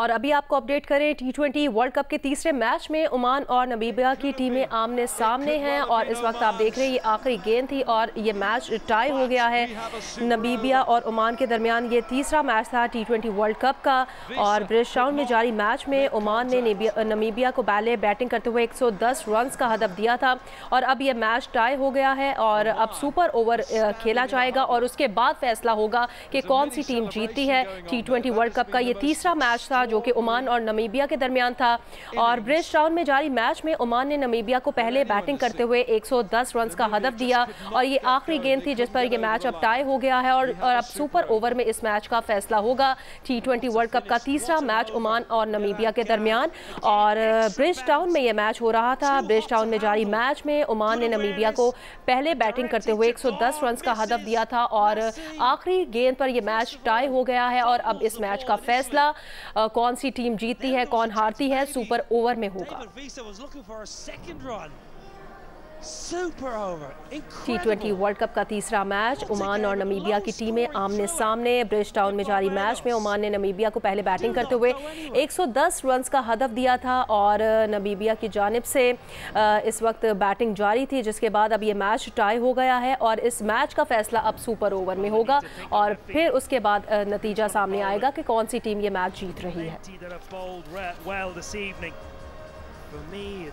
और अभी आपको अपडेट करें, T20 वर्ल्ड कप के तीसरे मैच में ओमान और नमीबिया की टीमें आमने सामने हैं और इस वक्त आप देख रहे हैं ये आखिरी गेंद थी और ये मैच टाई हो गया है। नमीबिया और ओमान के दरमियान ये तीसरा मैच था T20 वर्ल्ड कप का और ब्रिजटाउन में जारी मैच में ओमान ने नमीबिया को पहले बैटिंग करते हुए 110 रन का हदफ दिया था और अब यह मैच टाई हो गया है और अब सुपर ओवर खेला जाएगा और उसके बाद फैसला होगा कि कौन सी टीम जीतती है। T20 वर्ल्ड कप का ये तीसरा मैच था जो कि ओमान और नमीबिया के दरमियान था और ब्रिजटाउन में जारी मैच में ओमान ने नमीबिया को पहले बैटिंग करते हुए 110 रन का हदफ दिया और ये आखिरी गेंद थी जिस पर यह मैच अब टाई हो गया है और अब सुपर ओवर में इस मैच का फैसला होगा। T20 वर्ल्ड कप का तीसरा मैच ओमान और नमीबिया के दरमियान और ब्रिजटाउन में यह मैच हो रहा था। ब्रिजटाउन में जारी मैच में ओमान ने नमीबिया को पहले बैटिंग करते हुए 110 रन का हदफ दिया था और आखिरी गेंद पर यह मैच टाई हो गया है और अब इस मैच का फैसला कौन सी टीम जीतती है कौन हारती है सुपर ओवर में होगा। T20 वर्ल्ड कप का तीसरा मैच, ओमान और नमीबिया की टीमें आमने सामने। ब्रिजटाउन में जारी मैच में ओमान ने नमीबिया को पहले बैटिंग करते हुए 110 रन का हदफ दिया था और नमीबिया की जानिब से इस वक्त बैटिंग जारी थी जिसके बाद अब ये मैच टाई हो गया है और इस मैच का फैसला अब सुपर ओवर में होगा और फिर उसके बाद नतीजा सामने आएगा कि कौन सी टीम ये मैच जीत रही है।